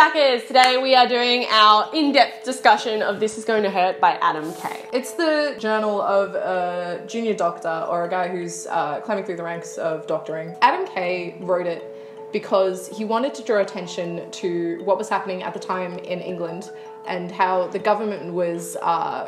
Stackers! Today we are doing our in-depth discussion of This Is Going to Hurt by Adam Kay. It's the journal of a junior doctor or a guy who's climbing through the ranks of doctoring. Adam Kay wrote it because he wanted to draw attention to what was happening at the time in England and how the government was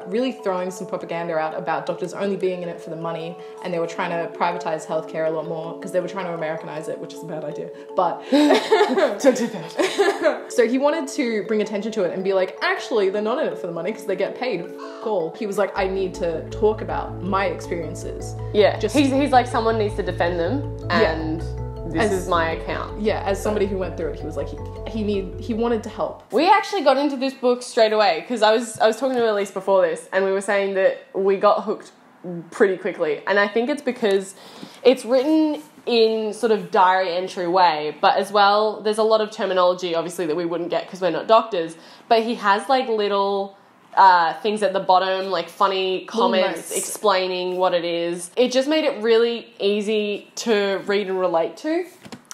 really throwing some propaganda out about doctors only being in it for the money, and they were trying to privatise healthcare a lot more because they were trying to Americanise it, which is a bad idea, but... Don't do that. So he wanted to bring attention to it and be like, actually, they're not in it for the money because they get paid. Cool. He was like, I need to talk about my experiences. Yeah, he's like, someone needs to defend them, and... Yeah. This is my account. Yeah, as somebody who went through it, he was like, he wanted to help. We actually got into this book straight away because I was talking to Elise before this, and we were saying that we got hooked pretty quickly. And I think it's because it's written in sort of diary entry way, but as well, there's a lot of terminology, obviously, that we wouldn't get because we're not doctors, but he has like little... things at the bottom, like funny comments explaining what it is. It just made it really easy to read and relate to.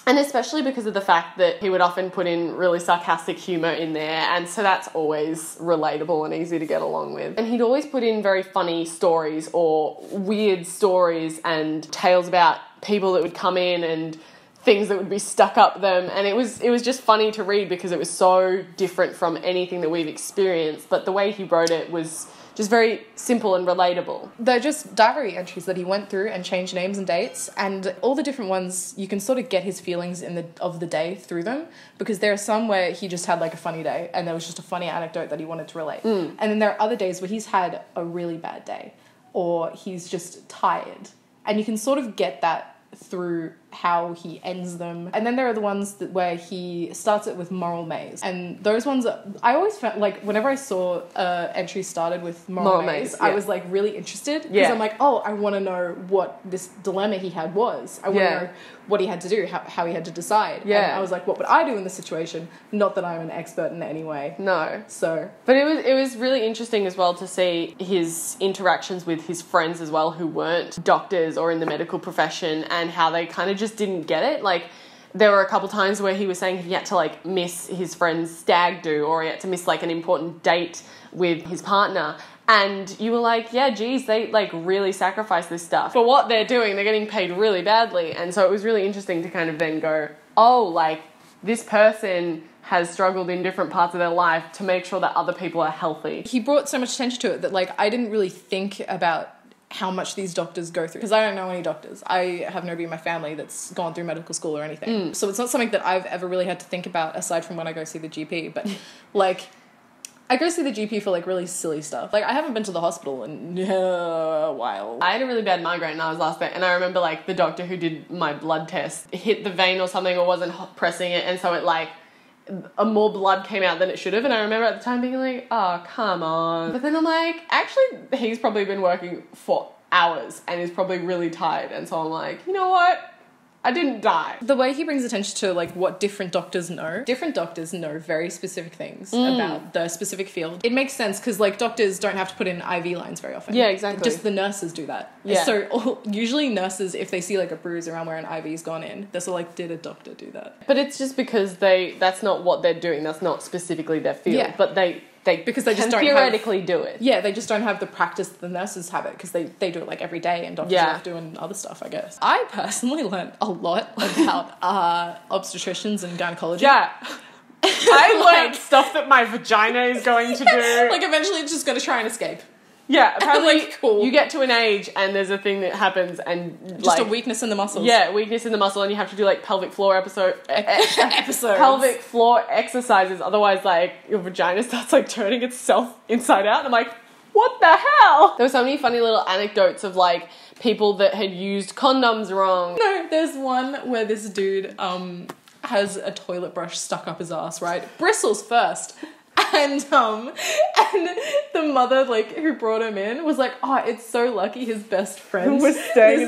And especially because of the fact that he would often put in really sarcastic humour in there, and so that's always relatable and easy to get along with. And he'd always put in very funny stories or weird stories and tales about people that would come in and things that would be stuck up them, and it was just funny to read because it was so different from anything that we've experienced, but the way he wrote it was just very simple and relatable. They're just diary entries that he went through and changed names and dates, and all the different ones you can sort of get his feelings of the day through them, because there are some where he just had like a funny day and there was just a funny anecdote that he wanted to relate. And then there are other days where he's had a really bad day or he's just tired, and you can sort of get that through how he ends them. And then there are the ones where he starts it with Moral Maze, and those ones I always felt like whenever I saw entry started with Moral Maze, yeah. I was like really interested because I'm like, oh, I want to know what this dilemma he had was. I want to know what he had to do, how he had to decide. And I was like, what would I do in this situation? Not that I'm an expert in any way. No. So. But it was really interesting as well to see his interactions with his friends as well who weren't doctors or in the medical profession, and how they kind of just didn't get it. Like, there were a couple times where he was saying he had to like miss his friend's stag do, or he had to miss like an important date with his partner, and you were like, yeah, geez, they like really sacrifice this stuff for what they're doing. They're getting paid really badly. And so it was really interesting to kind of then go, oh, like this person has struggled in different parts of their life to make sure that other people are healthy. He brought so much attention to it that like I didn't really think about how much these doctors go through, because I don't know any doctors. I have nobody in my family that's gone through medical school or anything. So it's not something that I've ever really had to think about aside from when I go see the GP, but like I go see the GP for like really silly stuff. Like I haven't been to the hospital in a while. I had a really bad migraine when I was last there, and I remember like the doctor who did my blood test hit the vein or something, or wasn't pressing it, and so it like more blood came out than it should have, and I remember at the time being like, oh, come on. But then I'm like, actually, he's probably been working for hours and is probably really tired, and so I'm like, you know what? I didn't die. The way he brings attention to like what different doctors know very specific things about their specific field. It makes sense because like doctors don't have to put in IV lines very often. Yeah, exactly. Just the nurses do that. Yeah. So usually nurses, if they see like a bruise around where an IV's gone in, they're sort of like, did a doctor do that? But it's just because that's not what they're doing. That's not specifically their field. Yeah. But they just don't theoretically do it. Yeah, they just don't have the practice that the nurses have it, because they do it like every day, and doctors are doing other stuff, I guess. I personally learned a lot about obstetricians and gynecology. Yeah. I learned stuff that my vagina is going to do. Like eventually it's just going to try and escape. Yeah, apparently like, cool. You get to an age and there's a thing that happens, and just like, a weakness in the muscles. Yeah, weakness in the muscle, and you have to do like pelvic floor pelvic floor exercises. Otherwise, like your vagina starts like turning itself inside out. And I'm like, what the hell? There were so many funny little anecdotes of like people that had used condoms wrong. No, there's one where this dude has a toilet brush stuck up his ass, right? Bristles first. And the mother, like, who brought him in was like, oh, it's so lucky his best friend was staying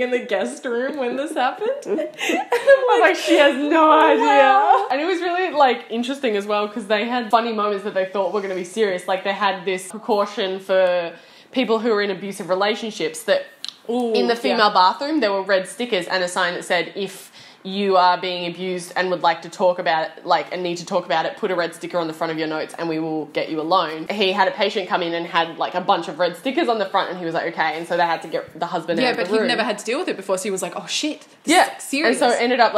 in the guest room when this happened. And I'm like, she has no idea. Wow. And it was really, like, interesting as well, because they had funny moments that they thought were going to be serious. Like, they had this precaution for people who were in abusive relationships that in the female bathroom there were red stickers and a sign that said, if you are being abused and would like to talk about it, and need to talk about it, put a red sticker on the front of your notes and we will get you a loan. He had a patient come in and had a bunch of red stickers on the front and he was like, okay. And so they had to get the husband out of the room. Yeah, but he'd never had to deal with it before. So he was like, oh shit, this is serious. And so ended up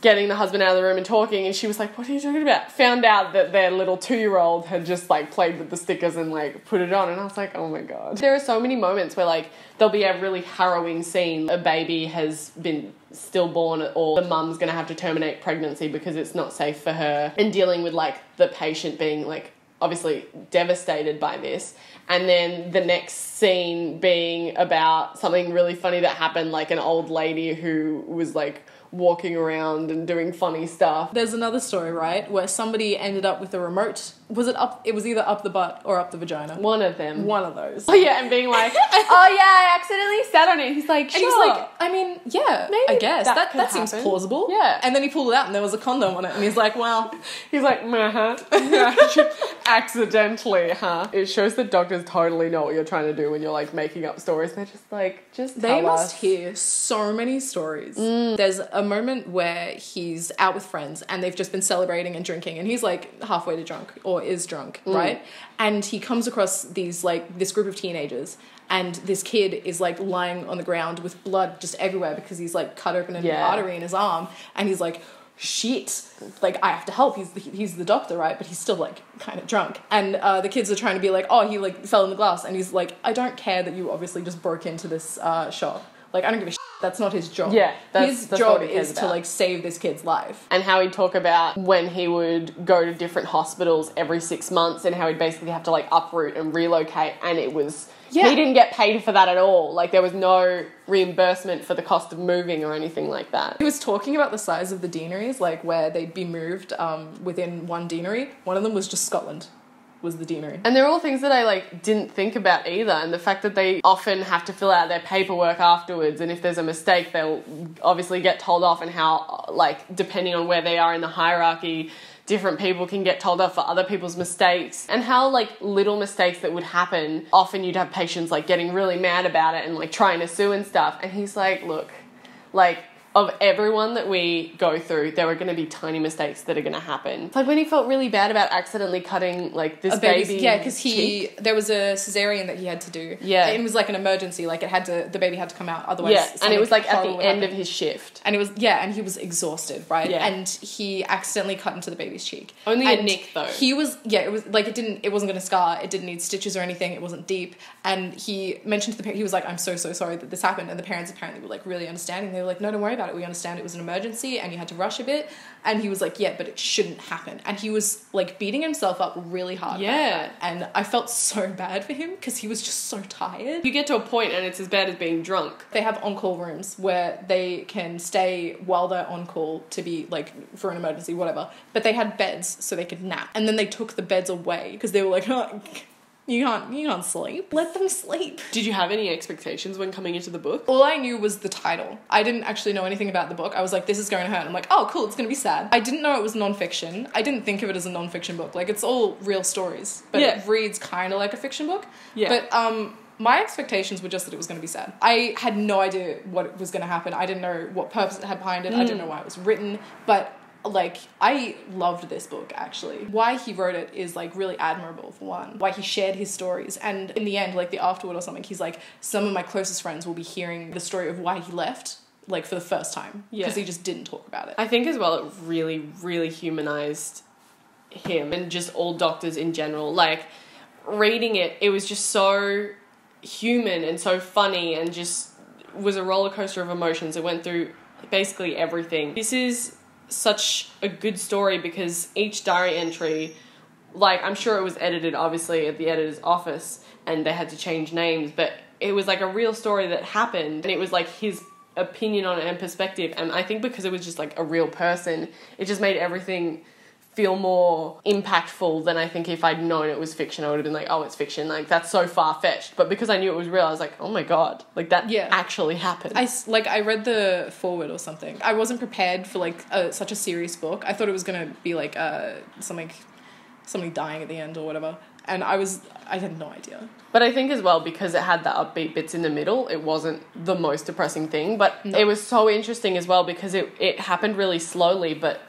getting the husband out of the room and talking, and she was like, what are you talking about? Found out that their little 2-year-old had just played with the stickers and put it on. And I was like, oh my God. There are so many moments where there'll be a really harrowing scene. A baby has been stillborn, or the mum's gonna have to terminate pregnancy because it's not safe for her, and dealing with the patient being obviously devastated by this, and then the next scene being about something really funny that happened, an old lady who was walking around and doing funny stuff. There's another story, right, where somebody ended up with a remote. Was it up? It was either up the butt or up the vagina. One of them. One of those. Oh yeah, and being like, oh yeah, I accidentally sat on it. He's like, sure. And he's like, I mean, yeah, maybe I guess that seems plausible. Yeah. And then he pulled it out and there was a condom on it, and he's like, well, he's like, accidentally, huh? It shows that doctors totally know what you're trying to do when you're making up stories. They're just like, just tell us. They must hear so many stories. Mm. There's a moment where he's out with friends and they've just been celebrating and drinking, and he's halfway to drunk, or is drunk, right? And he comes across these this group of teenagers, and this kid is lying on the ground with blood just everywhere because he's cut open an artery in his arm, and he's like, shit, I have to help. He's the doctor, right? But he's still kind of drunk, and the kids are trying to be like, oh, he fell in the glass, and he's like, I don't care that you obviously just broke into this shop. I don't give a shit. That's not his job. Yeah. His job is to, save this kid's life. And how he'd talk about when he would go to different hospitals every 6 months, and how he'd basically have to, uproot and relocate. And it was... Yeah. He didn't get paid for that at all. There was no reimbursement for the cost of moving or anything like that. He was talking about the size of the deaneries, where they'd be moved within one deanery. One of them was just Scotland. Was the deanery. And they're all things that I didn't think about either, and the fact that they often have to fill out their paperwork afterwards, and if there's a mistake they'll obviously get told off, and how depending on where they are in the hierarchy different people can get told off for other people's mistakes, and how little mistakes that would happen, often you'd have patients getting really mad about it and trying to sue and stuff. And he's like, look, of everyone that we go through, there are going to be tiny mistakes that are going to happen. It's when he felt really bad about accidentally cutting, this baby. Yeah, because there was a cesarean that he had to do. Yeah. It was an emergency. The baby had to come out otherwise. Yeah, and it was at the end of his shift. And it was, and he was exhausted, right? Yeah. And he accidentally cut into the baby's cheek. Only a nick, though. He was, it was, it wasn't going to scar. It didn't need stitches or anything. It wasn't deep. And he mentioned to the parents, he was like, I'm so, so sorry that this happened. And the parents apparently were, really understanding. They were like, no, don't worry about it. We understand it was an emergency and you had to rush a bit. And he was like, yeah, but it shouldn't happen. And he was beating himself up really hard. Yeah. And I felt so bad for him because he was just so tired. You get to a point and it's as bad as being drunk. They have on-call rooms where they can stay while they're on call to be for an emergency, whatever. But they had beds so they could nap. And then they took the beds away because they were like, oh, You can't sleep. Let them sleep. Did you have any expectations when coming into the book? All I knew was the title. I didn't actually know anything about the book. I was like, this is going to hurt. I'm like, oh, cool, it's going to be sad. I didn't know it was non-fiction. I didn't think of it as a non-fiction book. It's all real stories, but it reads kind of like a fiction book. Yeah. But, my expectations were just that it was going to be sad. I had no idea what was going to happen. I didn't know what purpose it had behind it. I didn't know why it was written, but... I loved this book, actually. Why he wrote it is, really admirable, for one. Why he shared his stories. And in the end, the afterword or something, he's like, some of my closest friends will be hearing the story of why he left, for the first time. Yeah. Because he just didn't talk about it. I think as well it really, really humanized him and just all doctors in general. Reading it, it was just so human and so funny and just was a roller coaster of emotions. It went through basically everything. This is... such a good story because each diary entry, I'm sure it was edited obviously at the editor's office and they had to change names, but it was a real story that happened, and it was his opinion on it and perspective. And I think because it was just a real person, it just made everything feel more impactful than I think if I'd known it was fiction. I would have been like, oh, it's fiction. That's so far-fetched. But because I knew it was real, I was like, oh my God. That actually happened. I read the foreword or something. I wasn't prepared for, such a serious book. I thought it was going to be, something dying at the end or whatever. And I had no idea. But I think as well, because it had the upbeat bits in the middle, it wasn't the most depressing thing. But no. It was so interesting as well because it happened really slowly. But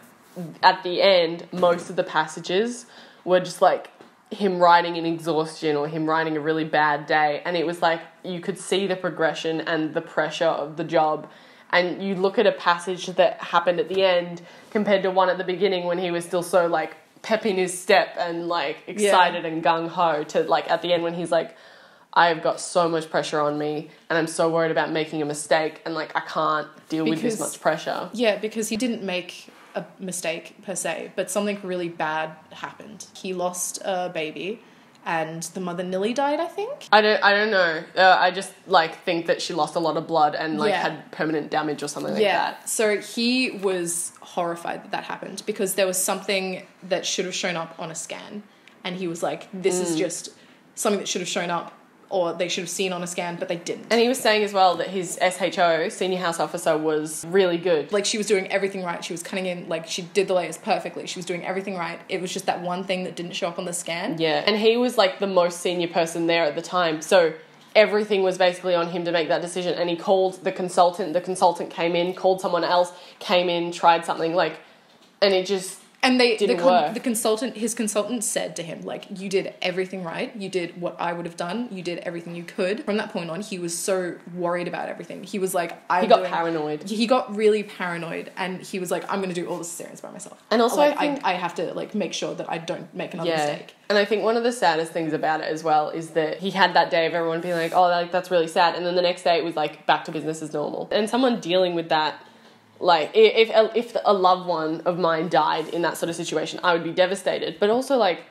at the end, most of the passages were just like him riding in exhaustion or him riding a really bad day. And it was like you could see the progression and the pressure of the job. And you look at a passage that happened at the end compared to one at the beginning when he was still so like pep in his step and like excited and gung-ho to like at the end when he's like, I've got so much pressure on me and I'm so worried about making a mistake and like I can't deal with this much pressure. Yeah, because he didn't make a mistake per se, but something really bad happened. He lost a baby and the mother nearly died, I think. I don't know. I just like think that she lost a lot of blood and like had permanent damage or something like that. Yeah. So he was horrified that that happened because there was something that should have shown up on a scan, and he was like, "This is just something that should have shown up." Or they should have seen on a scan, but they didn't. And he was saying as well that his SHO, senior house officer, was really good. Like, she was doing everything right. She was cutting in, like, she did the layers perfectly. She was doing everything right. It was just that one thing that didn't show up on the scan. Yeah. And he was, like, the most senior person there at the time. So everything was basically on him to make that decision. And he called the consultant. The consultant came in, called someone else, came in, tried something, like, and it just... And the consultant, his consultant said to him, like, you did everything right. You did what I would have done. You did everything you could. From that point on, he was so worried about everything. He was like, He got paranoid. He got really paranoid. And he was like, I'm going to do all this serious by myself. And also like, I have to, like, make sure that I don't make another mistake. And I think one of the saddest things about it as well is that he had that day of everyone being like, oh, like, that's really sad. And then the next day it was like, back to business as normal. And someone dealing with that, like, if a loved one of mine died in that sort of situation, I would be devastated. But also, like,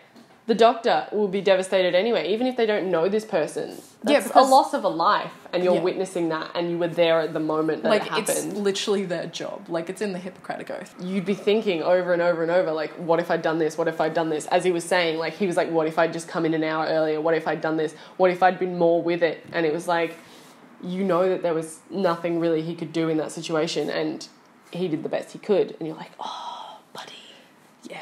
the doctor will be devastated anyway, even if they don't know this person. That's a loss of a life, and you're witnessing that, and you were there at the moment that it happened. Like, it's literally their job. Like, it's in the Hippocratic Oath. You'd be thinking over and over and over, like, what if I'd done this? What if I'd done this? As he was saying, like, he was like, what if I'd just come in an hour earlier? What if I'd done this? What if I'd been more with it? And it was like, you know that there was nothing really he could do in that situation, and... he did the best he could. And you're like, oh, buddy. Yeah.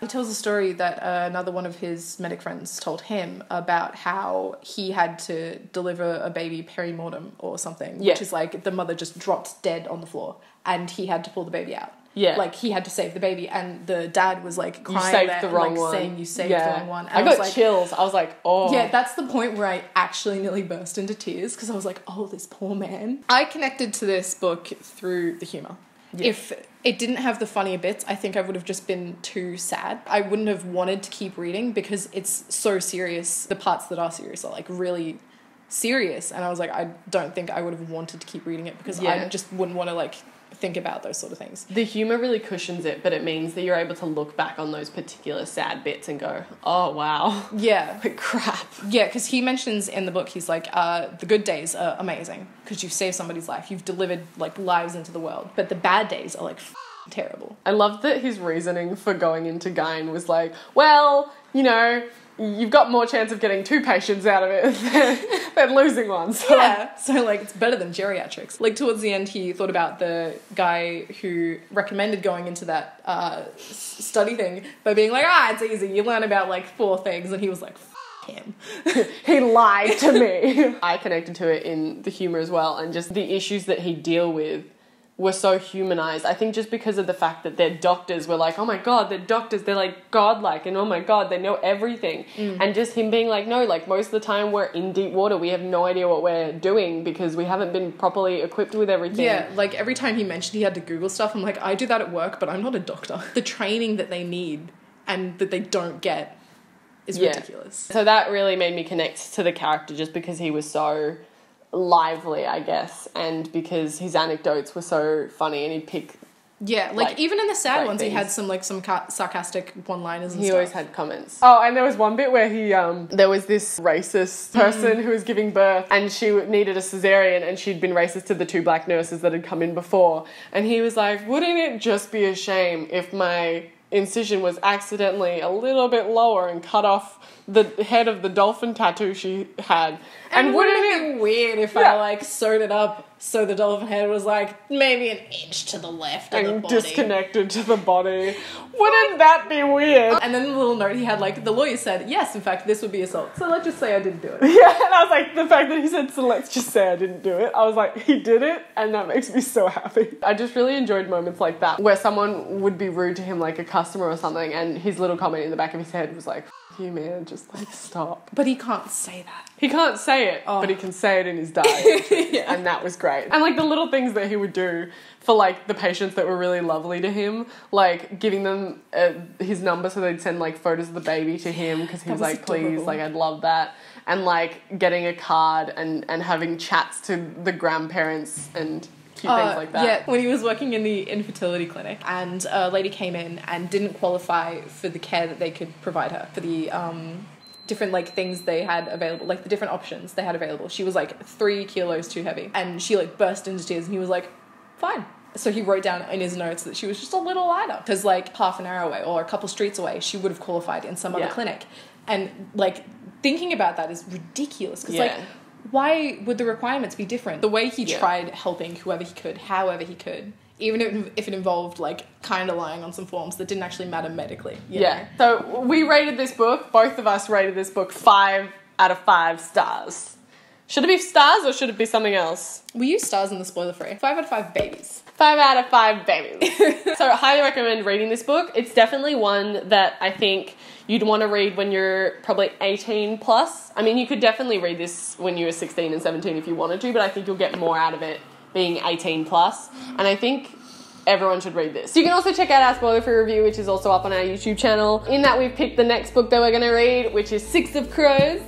He tells a story that another one of his medic friends told him about how he had to deliver a baby perimortem or something, which is like the mother just dropped dead on the floor and he had to pull the baby out. Yeah. Like, he had to save the baby, and the dad was like crying, saying, you saved the wrong one. And I got chills. I was like, oh. Yeah, that's the point where I actually nearly burst into tears because I was like, oh, this poor man. I connected to this book through the humour. Yeah. If it didn't have the funnier bits, I think I would have just been too sad. I wouldn't have wanted to keep reading because it's so serious. The parts that are serious are, like, really serious. And I was like, I don't think I would have wanted to keep reading it because I just wouldn't want to, like, think about those sort of things. The humour really cushions it, but it means that you're able to look back on those particular sad bits and go, oh, wow. Yeah. Like, crap. Yeah, because he mentions in the book, he's like, the good days are amazing because you've saved somebody's life. You've delivered, like, lives into the world. But the bad days are, like, terrible. I love that his reasoning for going into gyne was like, well, you know... you've got more chance of getting 2 patients out of it than losing one. So yeah. So, like, it's better than geriatrics. Like, towards the end, he thought about the guy who recommended going into that study thing by being like, it's easy. You learn about, like, 4 things. And he was like, him. He lied to me. I connected to it in the humour as well. And just the issues that he deal with were so humanized. I think just because of the fact that their doctors were like, oh my God, they're doctors, they're like godlike, and oh my God, they know everything. And just him being like, no, like, most of the time we're in deep water, we have no idea what we're doing because we haven't been properly equipped with everything. Yeah, like, every time he mentioned he had to Google stuff, I'm like, I do that at work, but I'm not a doctor. The training that they need and that they don't get is ridiculous. So that really made me connect to the character just because he was so... lively, I guess, and because his anecdotes were so funny, and he'd pick... Yeah, like even in the sad ones, things. He had some, like, some sarcastic one-liners and stuff. He always had comments. Oh, and there was one bit where he, there was this racist person who was giving birth, and she needed a cesarean, and she'd been racist to the 2 black nurses that had come in before, and he was like, wouldn't it just be a shame if my incision was accidentally a little bit lower and cut off... the head of the dolphin tattoo she had. And wouldn't it be weird if I, like, sewed it up so the dolphin head was, like, maybe an inch to the left of the body? And disconnected to the body. Wouldn't that be weird? And then the little note he had, like, the lawyer said, yes, in fact, this would be assault. So let's just say I didn't do it. Yeah, and I was like, the fact that he said, so let's just say I didn't do it. I was like, he did it, and that makes me so happy. I just really enjoyed moments like that, where someone would be rude to him, like a customer or something, and his little comment in the back of his head was like, F you, man, just, like, stop. But he can't say that. He can't say it, but he can say it in his diary. Yeah. And that was great. And, like, the little things that he would do for, like, the patients that were really lovely to him, like, giving them his number so they'd send, like, photos of the baby to him because he was like, adorable. Please, like, I'd love that. And, like, getting a card and having chats to the grandparents and cute things like that. Yeah, when he was working in the infertility clinic and a lady came in and didn't qualify for the care that they could provide her for the different, like, things they had available, like the different options they had available. She was like 3 kilos too heavy and she, like, burst into tears and he was like, fine. So he wrote down in his notes that she was just a little lighter because, like, half an hour away or a couple streets away, she would have qualified in some other clinic. And, like, thinking about that is ridiculous because, like, why would the requirements be different? The way he tried helping whoever he could, however he could, even if it involved, like, kind of lying on some forms that didn't actually matter medically. You know? So we rated this book, both of us rated this book 5 out of 5 stars. Should it be stars or should it be something else? We use stars in the spoiler free. 5 out of 5 babies. 5 out of 5 babies. So I highly recommend reading this book. It's definitely one that I think you'd want to read when you're probably 18 plus. I mean, you could definitely read this when you were 16 and 17 if you wanted to, but I think you'll get more out of it being 18 plus. And I think everyone should read this. You can also check out our spoiler-free review, which is also up on our YouTube channel. In that, we've picked the next book that we're going to read, which is Six of Crows.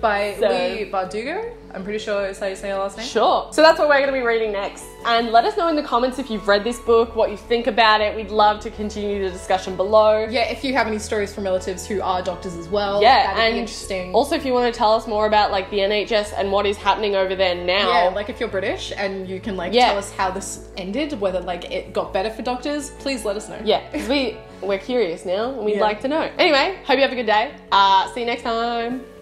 By Leigh Bardugo. I'm pretty sure it's how you say her last name. Sure. So that's what we're going to be reading next. And let us know in the comments if you've read this book, what you think about it. We'd love to continue the discussion below. Yeah, if you have any stories from relatives who are doctors as well. Yeah, that'd be interesting. Also, if you want to tell us more about, like, the NHS and what is happening over there now. Yeah, like, if you're British and you can, like, tell us how this ended, whether, like, it got better for doctors, please let us know. Yeah, because we're curious now and we'd like to know. Anyway, hope you have a good day. See you next time.